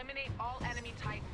Eliminate all enemy types